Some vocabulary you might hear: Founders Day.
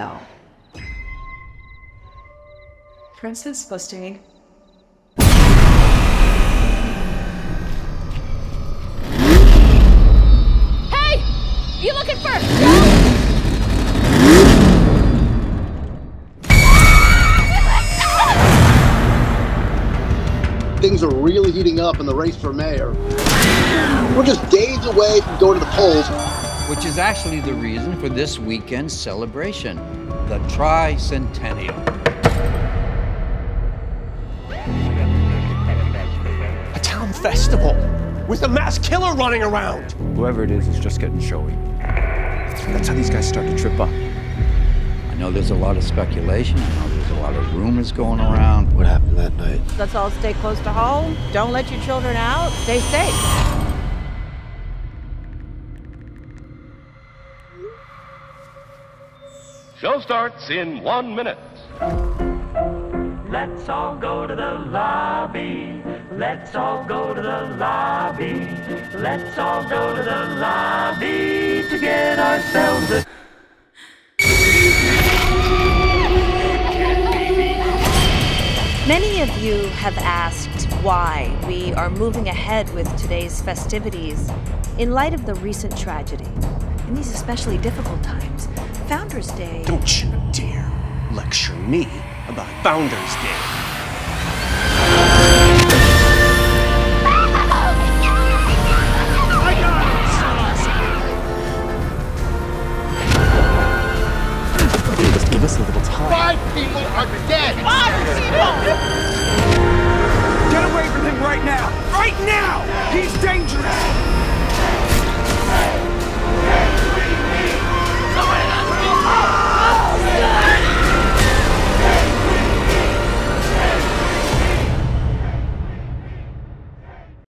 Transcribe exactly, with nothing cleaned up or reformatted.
go. Princess Bustine. Hey! You looking first? Go! Things are really heating up in the race for mayor. We're just days away from going to the polls. Which is actually the reason for this weekend's celebration, the tricentennial. A town festival with a mass killer running around. Whoever it is is just getting showy. That's how these guys start to trip up. I know there's a lot of speculation. I know there's a lot of rumors going around. What happened that night? Let's all stay close to home. Don't let your children out. Stay safe. Show starts in one minute. Let's all go to the lobby. Let's all go to the lobby. Let's all go to the lobby to get ourselves a... Many of you have asked why we are moving ahead with today's festivities in light of the recent tragedy. In these especially difficult times, Founders Day... Don't you dare lecture me about Founders Day! Just give us a little time. Five people are dead! Five people! Get away from him right now! Right now! He's dangerous!